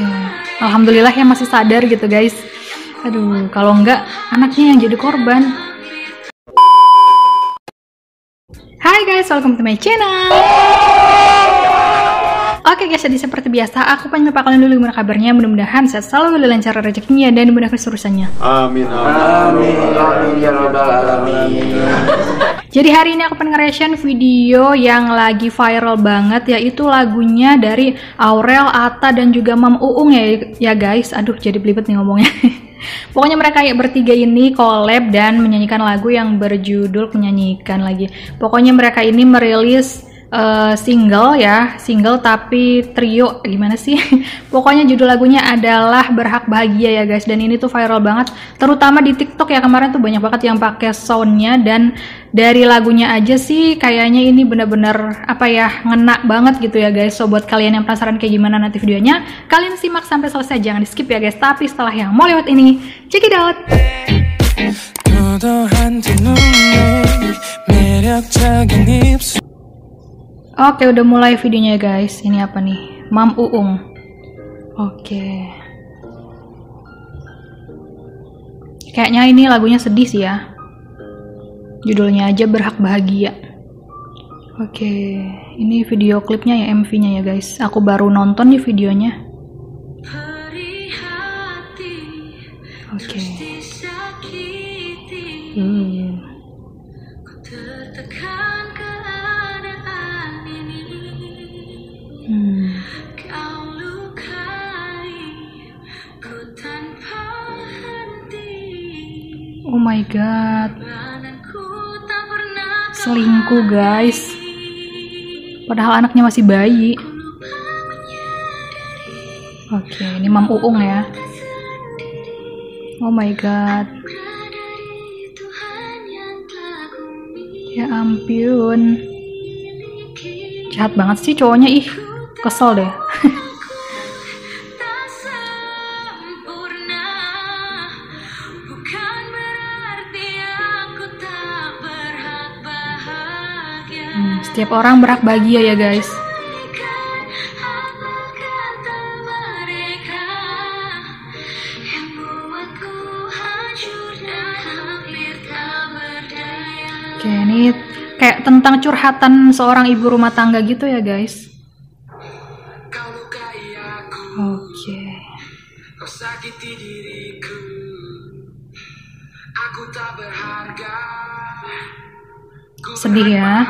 Ya, alhamdulillah ya masih sadar gitu guys. Aduh, kalau enggak anaknya yang jadi korban. Hai guys, welcome to my channel. Oke guys, jadi seperti biasa aku pengen nyapa kalian dulu gimana kabarnya. Mudah-mudahan sehat selalu, lancar rezekinya dan mudah kesurusannya. Amin. Amin. Amin. Ya Rabbal Alamin. Jadi hari ini aku pengen nge-reaction video yang lagi viral banget, yaitu lagunya dari Aurel, Atta dan juga Mom Uung ya guys. Aduh, jadi belibet nih ngomongnya. Pokoknya mereka ya bertiga ini collab dan menyanyikan lagu yang berjudul menyanyikan lagi. Pokoknya mereka ini merilis single ya, single tapi trio gimana sih? Pokoknya judul lagunya adalah Berhak Bahagia ya guys, dan ini tuh viral banget, terutama di TikTok ya. Kemarin tuh banyak banget yang pakai soundnya, dan dari lagunya aja sih kayaknya ini bener-bener apa ya, ngena banget gitu ya guys. So buat kalian yang penasaran kayak gimana nanti videonya, kalian simak sampai selesai, jangan di skip ya guys. Tapi setelah yang mau lewat ini, check it out. Oke, udah mulai videonya guys. Ini apa nih? Mom Uung. Oke. Kayaknya ini lagunya sedih sih ya. Judulnya aja Berhak Bahagia. Oke, ini video klipnya ya, MV-nya ya guys. Aku baru nonton nih videonya. Oke. Oh my god, selingkuh guys, padahal anaknya masih bayi. Oke, ini Mom Uung ya. Oh my god, ya ampun, jahat banget sih cowoknya, ih kesel deh. Setiap orang berhak bahagia ya guys. Oke, ini kayak tentang curhatan seorang ibu rumah tangga gitu ya guys. Oke. Sedih ya.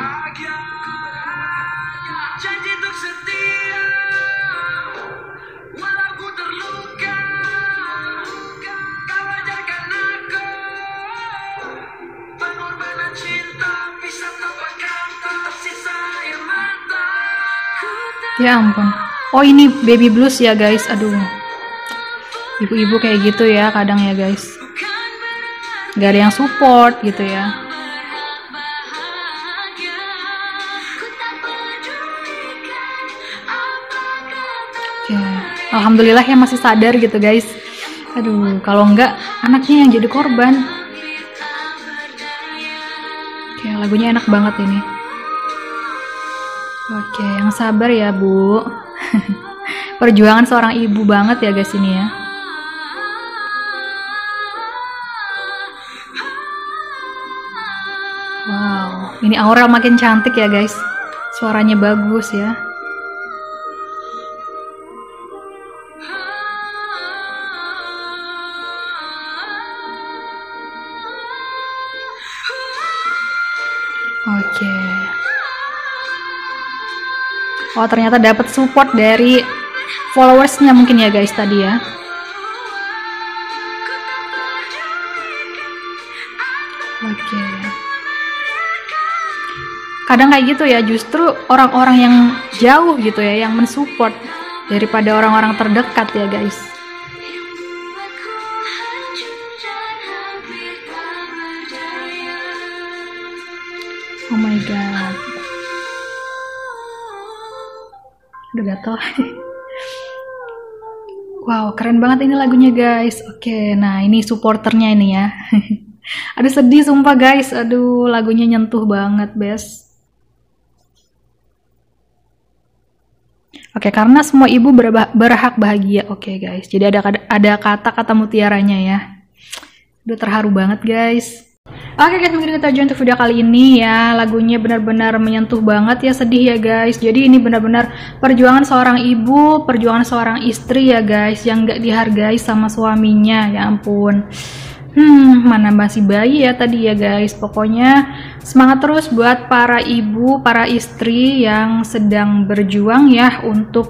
Ya ampun. Oh, ini baby blues ya guys. Aduh, ibu-ibu kayak gitu ya kadang ya guys, gak ada yang support gitu ya. Oke, alhamdulillah ya masih sadar gitu guys. Aduh, kalau enggak anaknya yang jadi korban. Oke, lagunya enak banget ini. Oke, yang sabar ya Bu. Perjuangan seorang ibu banget ya guys ini ya. Wow, ini Aurel makin cantik ya guys. Suaranya bagus ya. Oke. Oh, ternyata dapat support dari followersnya mungkin ya guys tadi ya. Oke. Kadang kayak gitu ya, justru orang-orang yang jauh gitu ya yang mensupport daripada orang-orang terdekat ya guys. Oh my god. Udah gatel. Wow, keren banget ini lagunya guys. Oke, nah ini supporternya ini ya. Aduh sedih sumpah guys. Aduh, lagunya nyentuh banget best. Oke, karena semua ibu berhak bahagia. Oke guys, jadi ada kata-kata mutiaranya ya. Udah terharu banget guys. Oke guys, mungkin kita join untuk video kali ini ya. Lagunya benar-benar menyentuh banget ya, sedih ya guys. Jadi ini benar-benar perjuangan seorang ibu, perjuangan seorang istri ya guys, yang gak dihargai sama suaminya. Ya ampun. Mana masih bayi ya tadi ya guys. Pokoknya semangat terus buat para ibu, para istri yang sedang berjuang ya untuk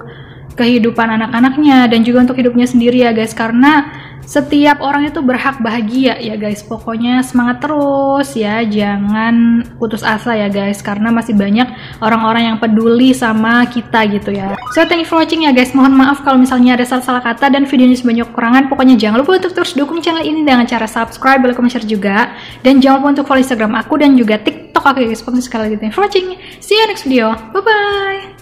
kehidupan anak-anaknya dan juga untuk hidupnya sendiri ya guys. Karena setiap orang itu berhak bahagia ya guys. Pokoknya semangat terus ya, jangan putus asa ya guys, karena masih banyak orang-orang yang peduli sama kita gitu ya. So thank you for watching ya guys. Mohon maaf kalau misalnya ada salah-salah kata dan video ini banyak kekurangan. Pokoknya jangan lupa untuk terus dukung channel ini dengan cara subscribe, like, share juga. Dan jangan lupa untuk follow Instagram aku dan juga TikTok aku ya guys. Pokoknya sekali lagi thank you for watching. See you next video. Bye-bye.